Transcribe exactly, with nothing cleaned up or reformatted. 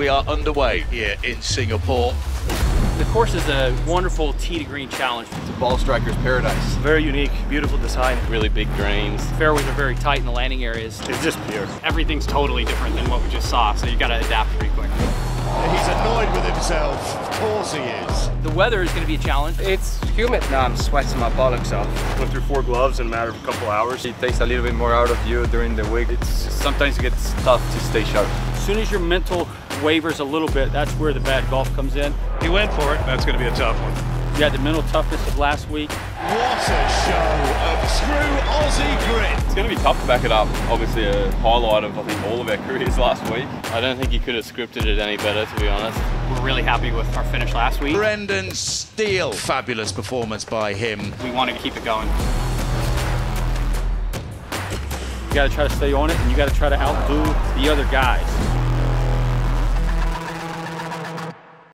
we are underway here in Singapore. The course is a wonderful tee to green challenge. It's a ball striker's paradise. Very unique, beautiful design. Really big greens. Fairways are very tight in the landing areas. It's just pure. Everything's totally different than what we just saw, so you got to adapt pretty quick. He's annoyed with himself. Of course he is. The weather is going to be a challenge. It's humid. Now I'm sweating my bollocks off. Went through four gloves in a matter of a couple hours. It takes a little bit more out of you during the week. It's sometimes it gets tough to stay sharp. As soon as your mental wavers a little bit, that's where the bad golf comes in. He went for it. That's going to be a tough one. You had the mental toughness of last week. What a show of true Aussie grit. It's going to be tough to back it up. Obviously a highlight of, I think, all of our careers last week. I don't think you could have scripted it any better, to be honest. We're really happy with our finish last week. Brendan Steele. Fabulous performance by him. We want to keep it going. You got to try to stay on it, and you got to try to outdo the other guys.